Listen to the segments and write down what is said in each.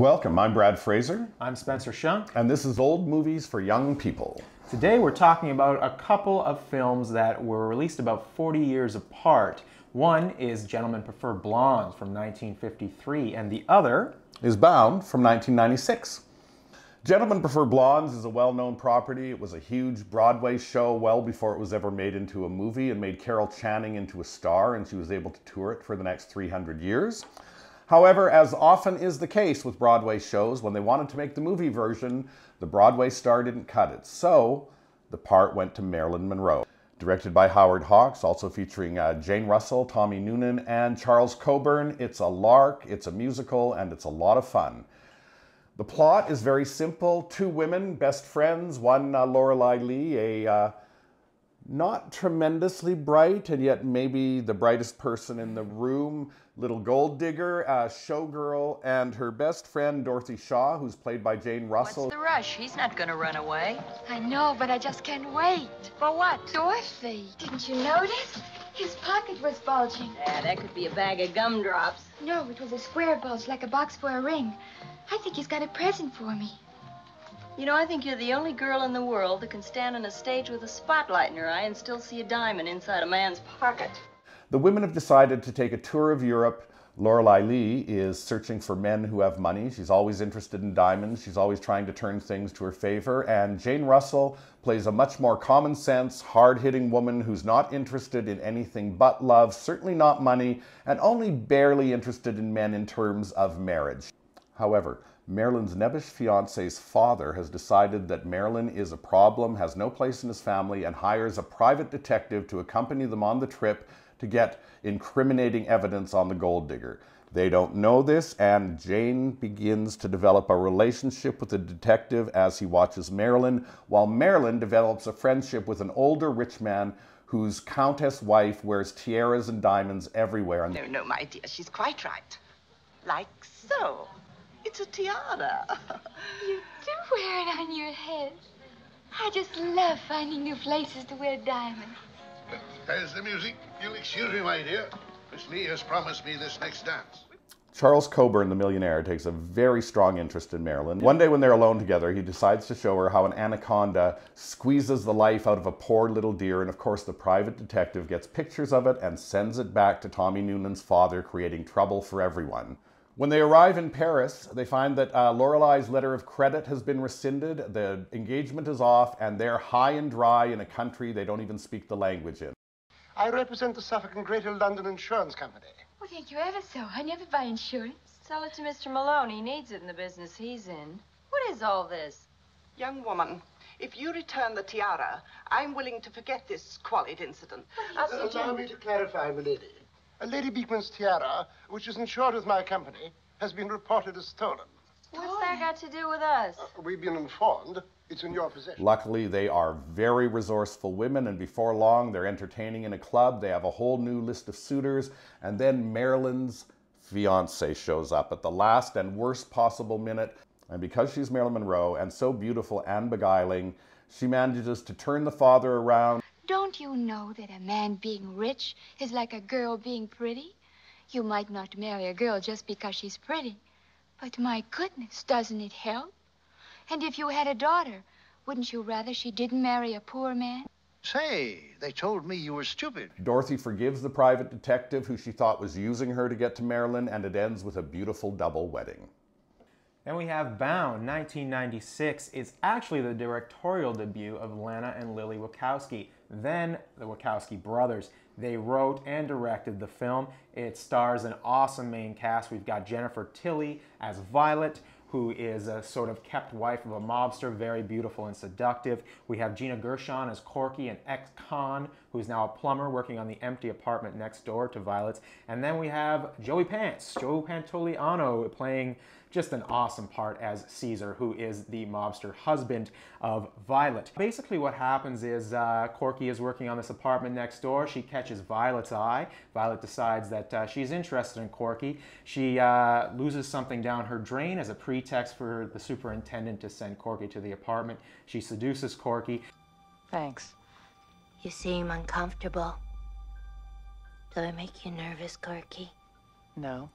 Welcome, I'm Brad Fraser. I'm Spencer Schunk. And this is Old Movies for Young People. Today we're talking about a couple of films that were released about 40 years apart. One is Gentlemen Prefer Blondes from 1953, and the other is Bound from 1996. Gentlemen Prefer Blondes is a well-known property. It was a huge Broadway show well before it was ever made into a movie and made Carol Channing into a star, and she was able to tour it for the next 300 years. However, as often is the case with Broadway shows, when they wanted to make the movie version, the Broadway star didn't cut it. So the part went to Marilyn Monroe. Directed by Howard Hawks, also featuring Jane Russell, Tommy Noonan, and Charles Coburn. It's a lark, it's a musical, and it's a lot of fun. The plot is very simple. Two women, best friends, one Lorelei Lee, a not tremendously bright, and yet maybe the brightest person in the room, little gold digger, showgirl, and her best friend, Dorothy Shaw, who's played by Jane Russell. What's the rush? He's not going to run away. I know, but I just can't wait. For what? Dorothy. Didn't you notice? His pocket was bulging. Yeah, that could be a bag of gumdrops. No, it was a square bulge, like a box for a ring. I think he's got a present for me. You know, I think you're the only girl in the world that can stand on a stage with a spotlight in her eye and still see a diamond inside a man's pocket. The women have decided to take a tour of Europe. Lorelei Lee is searching for men who have money. She's always interested in diamonds. She's always trying to turn things to her favor. And Jane Russell plays a much more common sense, hard-hitting woman who's not interested in anything but love, certainly not money, and only barely interested in men in terms of marriage. However, Marilyn's nebbish fiancé's father has decided that Marilyn is a problem, has no place in his family, and hires a private detective to accompany them on the trip to get incriminating evidence on the gold digger. They don't know this, and Jane begins to develop a relationship with the detective as he watches Marilyn, while Marilyn develops a friendship with an older rich man whose countess wife wears tiaras and diamonds everywhere. No, no, my dear, she's quite right. Like so. It's a tiara. You do wear it on your head. I just love finding new places to wear diamonds. There's the music. You'll excuse me, my dear. Miss Lee has promised me this next dance. Charles Coburn, the millionaire, takes a very strong interest in Marilyn. One day when they're alone together, he decides to show her how an anaconda squeezes the life out of a poor little deer, and of course the private detective gets pictures of it and sends it back to Tommy Noonan's father, creating trouble for everyone. When they arrive in Paris, they find that Lorelei's letter of credit has been rescinded, the engagement is off, and they're high and dry in a country they don't even speak the language in. I represent the Suffolk and Greater London Insurance Company. Well, thank you ever so. I never buy insurance. Sell it to Mr. Malone. He needs it in the business he's in. What is all this? Young woman, if you return the tiara, I'm willing to forget this squalid incident. Allow me to clarify, milady. A Lady Beekman's tiara, which is insured with my company, has been reported as stolen. What's that got to do with us? We've been informed it's in your possession. Luckily, they are very resourceful women, and before long, they're entertaining in a club. They have a whole new list of suitors, and then Marilyn's fiancé shows up at the last and worst possible minute. And because she's Marilyn Monroe and so beautiful and beguiling, she manages to turn the father around. Don't you know that a man being rich is like a girl being pretty? You might not marry a girl just because she's pretty, but my goodness, doesn't it help? And if you had a daughter, wouldn't you rather she didn't marry a poor man? Say, they told me you were stupid. Dorothy forgives the private detective who she thought was using her to get to Marilyn, and it ends with a beautiful double wedding. Then we have Bound, 1996. It's actually the directorial debut of Lana and Lily Wachowski, then the Wachowski brothers. They wrote and directed the film. It stars an awesome main cast. We've got Jennifer Tilly as Violet, who is a sort of kept wife of a mobster, very beautiful and seductive. We have Gina Gershon as Corky, an ex-con who's now a plumber working on the empty apartment next door to Violet's. And then we have Joe Pantoliano, playing just an awesome part as Caesar, who is the mobster husband of Violet. Basically what happens is Corky is working on this apartment next door. She catches Violet's eye. Violet decides that she's interested in Corky. She loses something down her drain as a pretext for the superintendent to send Corky to the apartment. She seduces Corky. Thanks. You seem uncomfortable. Do I make you nervous, Corky? No.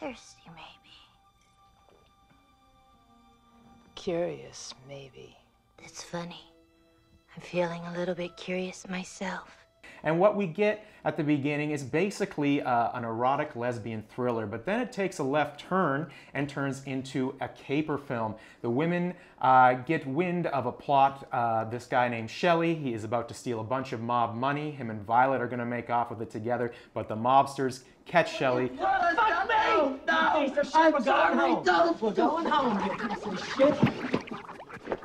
Thirsty, maybe. Curious, maybe. That's funny. I'm feeling a little bit curious myself. And what we get at the beginning is basically an erotic lesbian thriller, but then it takes a left turn and turns into a caper film. The women get wind of a plot. This guy named Shelly, he is about to steal a bunch of mob money. Him and Violet are going to make off with it together, but the mobsters catch Shelly. Fuck me! No! I'm sorry, don't! We're going home, you piece of shit!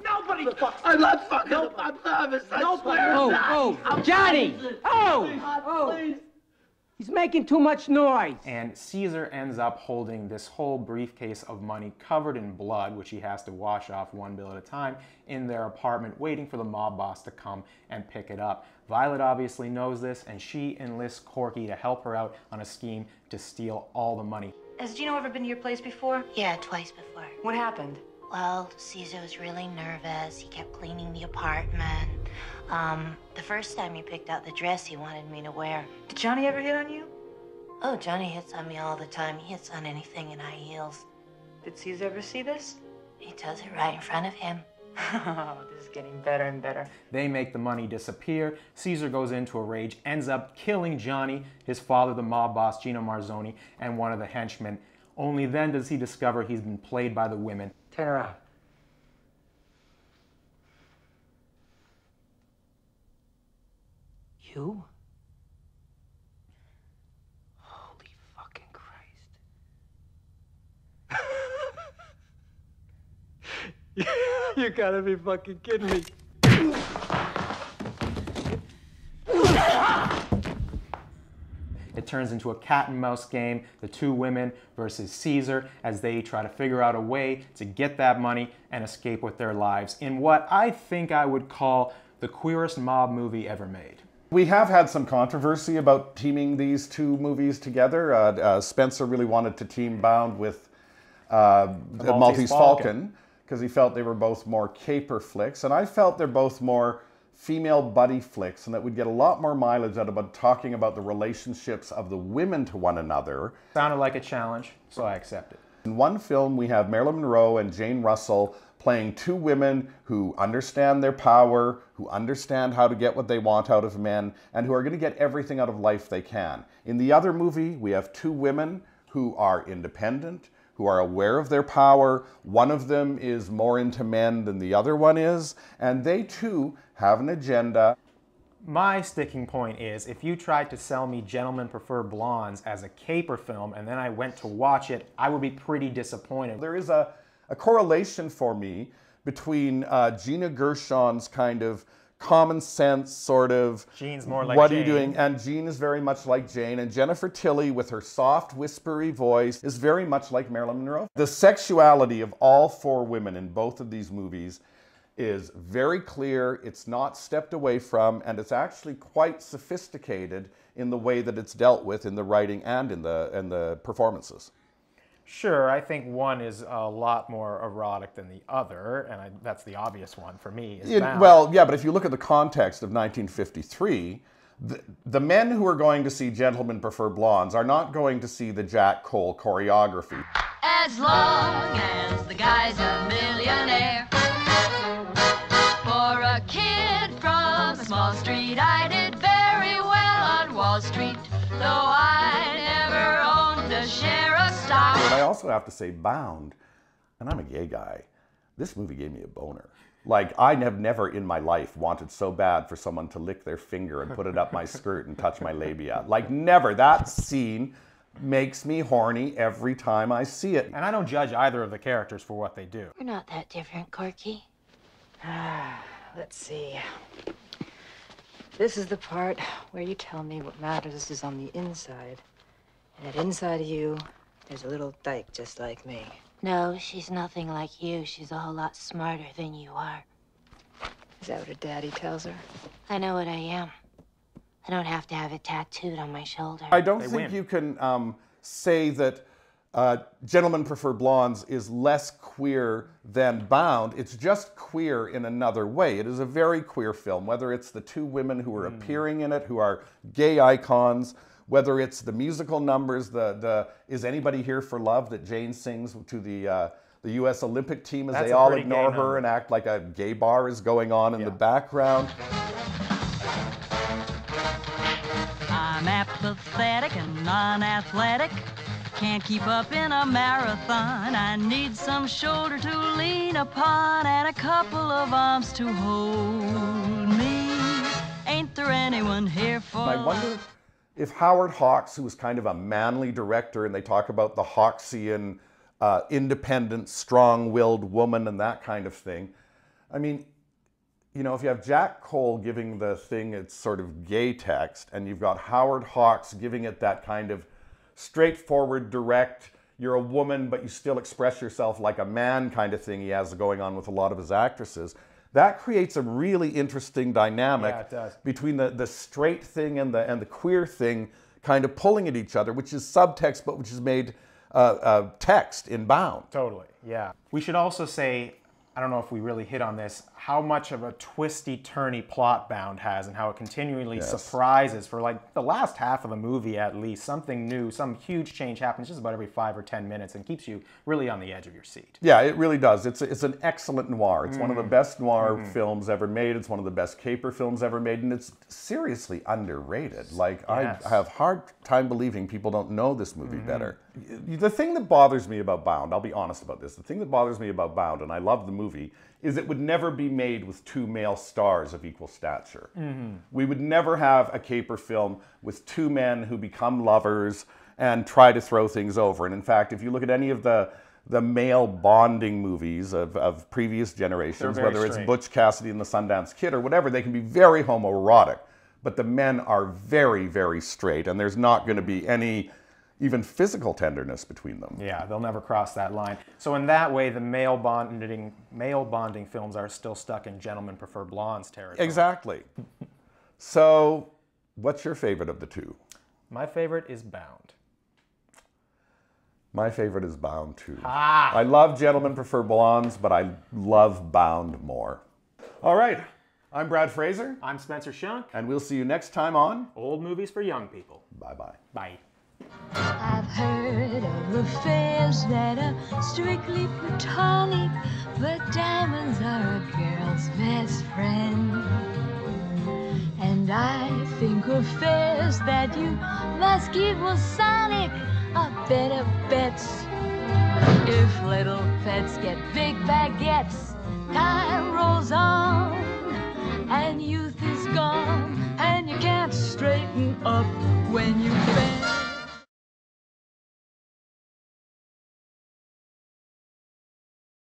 Nobody fucks. I'm not fucking. I'm nervous. I swear. Oh, Johnny! Oh, please. He's making too much noise. And Caesar ends up holding this whole briefcase of money covered in blood, which he has to wash off one bill at a time, in their apartment, waiting for the mob boss to come and pick it up. Violet obviously knows this, and she enlists Corky to help her out on a scheme to steal all the money. Has Gino ever been to your place before? Yeah, twice before. What happened? Well, Caesar was really nervous. He kept cleaning the apartment. The first time he picked out the dress he wanted me to wear. Did Johnny ever hit on you? Oh, Johnny hits on me all the time. He hits on anything in high heels. Did Caesar ever see this? He does it right in front of him. Oh, this is getting better and better. They make the money disappear. Caesar goes into a rage, ends up killing Johnny, his father, the mob boss, Gino Marzoni, and one of the henchmen. Only then does he discover he's been played by the women. Turn around. You? Holy fucking Christ. You gotta be fucking kidding me. It turns into a cat and mouse game, the two women versus Caesar, as they try to figure out a way to get that money and escape with their lives in what I think I would call the queerest mob movie ever made. We have had some controversy about teaming these two movies together. Spencer really wanted to team Bound with The Maltese Falcon because he felt they were both more caper flicks, and I felt they're both more female buddy flicks, and that we'd get a lot more mileage out of talking about the relationships of the women to one another. Sounded like a challenge, so I accepted. In one film, we have Marilyn Monroe and Jane Russell playing two women who understand their power, who understand how to get what they want out of men, and who are going to get everything out of life they can. In the other movie, we have two women who are independent, who are aware of their power. One of them is more into men than the other one is, and they too have an agenda. My sticking point is, if you tried to sell me Gentlemen Prefer Blondes as a caper film and then I went to watch it, I would be pretty disappointed. There is a correlation for me between Gina Gershon's kind of common sense sort of Gene's more like what Jane. Are you doing? And Gene is very much like Jane, and Jennifer Tilly with her soft whispery voice is very much like Marilyn Monroe. The sexuality of all four women in both of these movies is very clear, it's not stepped away from, and it's actually quite sophisticated in the way that it's dealt with in the writing and in the performances. Sure, I think one is a lot more erotic than the other, and that's the obvious one for me. Well, yeah, but if you look at the context of 1953, the men who are going to see Gentlemen Prefer Blondes are not going to see the Jack Cole choreography. As long as the guy's a millionaire, for a kid from a small street, I did very well on Wall Street, though I never owned a share. But I also have to say, Bound, and I'm a gay guy, this movie gave me a boner. Like, I have never in my life wanted so bad for someone to lick their finger and put it up my skirt and touch my labia. Like, never. That scene makes me horny every time I see it. And I don't judge either of the characters for what they do. We're not that different, Corky. Let's see. This is the part where you tell me what matters is on the inside. And that inside of you, there's a little dyke just like me. No, she's nothing like you. She's a whole lot smarter than you are. Is that what her daddy tells her? I know what I am. I don't have to have it tattooed on my shoulder. I don't think you can say that Gentlemen Prefer Blondes is less queer than Bound. It's just queer in another way. It is a very queer film, whether it's the two women who are appearing in it, who are gay icons, whether it's the musical numbers, the Is Anybody Here for Love that Jane sings to the U.S. Olympic team as they all ignore her and act like a gay bar is going on in the background. I'm apathetic and unathletic. Can't keep up in a marathon. I need some shoulder to lean upon and a couple of arms to hold me. Ain't there anyone here for me? I wonder if Howard Hawks, who was kind of a manly director, and they talk about the Hawksian, independent, strong-willed woman and that kind of thing. I mean, you know, if you have Jack Cole giving the thing its sort of gay text, and you've got Howard Hawks giving it that kind of straightforward, direct, you're a woman, but you still express yourself like a man kind of thing he has going on with a lot of his actresses. That creates a really interesting dynamic between the straight thing and the queer thing kind of pulling at each other, which is subtext, but which is made text in Bound. Totally, yeah. We should also say, I don't know if we really hit on this, how much of a twisty-turny plot Bound has and how it continually surprises for like the last half of the movie at least. Something new, some huge change happens just about every 5 or 10 minutes and keeps you really on the edge of your seat. Yeah, it really does. It's an excellent noir. It's one of the best noir films ever made. It's one of the best caper films ever made, and it's seriously underrated. Like, I have a hard time believing people don't know this movie better. The thing that bothers me about Bound, I'll be honest about this, the thing that bothers me about Bound, and I love the movie, is it would never be made with two male stars of equal stature. We would never have a caper film with two men who become lovers and try to throw things over. And in fact, if you look at any of the male bonding movies of previous generations, whether it's Butch Cassidy and the Sundance Kid or whatever, they can be very homoerotic. But the men are very, very straight, and there's not going to be any even physical tenderness between them. Yeah, they'll never cross that line. So in that way, the male bonding films are still stuck in Gentlemen Prefer Blondes territory. Exactly. So what's your favorite of the two? My favorite is Bound. My favorite is Bound too. Ah! I love Gentlemen Prefer Blondes, but I love Bound more. All right, I'm Brad Fraser. I'm Spencer Schunk. And we'll see you next time on Old Movies for Young People. Bye-bye. Bye. I've heard of affairs that are strictly platonic, but diamonds are a girl's best friend. And I think affairs that you must keep with Sonic are better bets. If little pets get big baguettes, time rolls on, and youth is gone, and you can't straighten up.